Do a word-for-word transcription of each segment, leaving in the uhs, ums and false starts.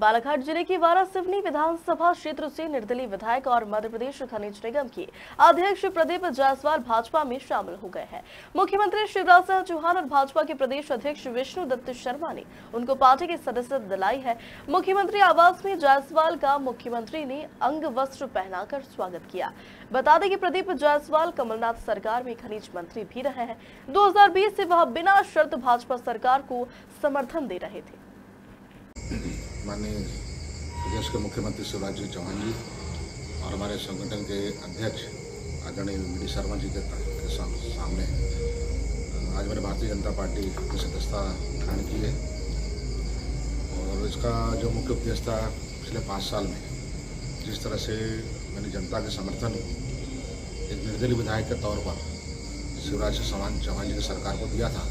बालाघाट जिले की वारासिवनी विधानसभा क्षेत्र से निर्दलीय विधायक और मध्य प्रदेश खनिज निगम के अध्यक्ष प्रदीप जायसवाल भाजपा में शामिल हो गए हैं। मुख्यमंत्री शिवराज सिंह चौहान और भाजपा के प्रदेश अध्यक्ष विष्णु दत्त शर्मा ने उनको पार्टी की सदस्यता दिलाई है। मुख्यमंत्री आवास में जायसवाल का मुख्यमंत्री ने अंग वस्त्र पहनाकर स्वागत किया। बता दें कि प्रदीप जायसवाल कमलनाथ सरकार में खनिज मंत्री भी रहे हैं। दो हज़ार बीस से वह बिना शर्त भाजपा सरकार को समर्थन दे रहे थे। माननीय प्रदेश के मुख्यमंत्री शिवराज सिंह चौहान जी और हमारे संगठन के अध्यक्ष आदरणीय वी डी शर्मा जी के सामने आज मैंने भारतीय जनता पार्टी की सदस्यता ग्रहण की है और इसका जो मुख्य उद्देश्य था, पिछले पाँच साल में जिस तरह से मैंने जनता के समर्थन एक निर्दलीय विधायक के तौर पर शिवराज सिंह चौहान जी की सरकार को दिया था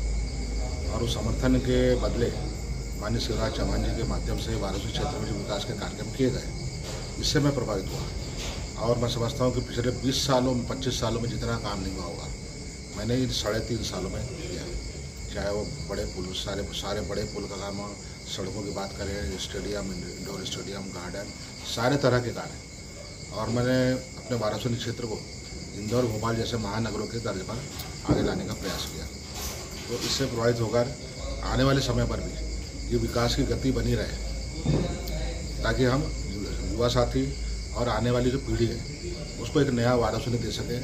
और उस समर्थन के बदले माननीय शिवराज चौहान जी के माध्यम से वाराणसी क्षेत्र में जो विकास के कार्यक्रम किए गए, इससे मैं प्रभावित हुआ और मैं समझता हूँ कि पिछले बीस सालों में, पच्चीस सालों में जितना काम नहीं हुआ होगा, मैंने इन साढ़े तीन सालों में किया। चाहे वो बड़े पुल, सारे सारे बड़े पुल का काम, सड़कों की बात करें, स्टेडियम, इंडोर स्टेडियम, गार्डन, सारे तरह के कार्य। और मैंने अपने वाराणसी क्षेत्र को इंदौर, भोपाल जैसे महानगरों के दर्जे पर आगे लाने का प्रयास किया। तो इससे प्रभावित होकर आने वाले समय पर भी ये विकास की गति बनी रहे, ताकि हम युवा साथी और आने वाली जो पीढ़ी है उसको एक नया वाराणसी दे सके।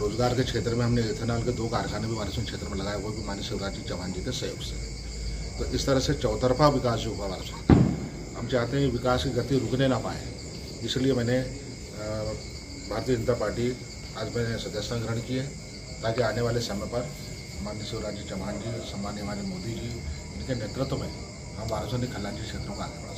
रोजगार के क्षेत्र में हमने एथेनॉल के दो कारखाने भी वाराणसी क्षेत्र में लगाए, वो भी माननीय शिवराज सिंह चौहान जी के सहयोग से। तो इस तरह से चौतरफा विकास जो हुआ वाराणसी का, हम चाहते हैं विकास की गति रुकने ना पाए, इसलिए मैंने भारतीय जनता पार्टी आज मैंने सदस्यता ग्रहण की है, ताकि आने वाले समय पर माननीय शिवराज सिंह चौहान जी, सम्माननीय माननीय मोदी जी, इनके नेतृत्व में हम वाराणसी खनिज क्षेत्रों का आगे बढ़ा सकते हैं।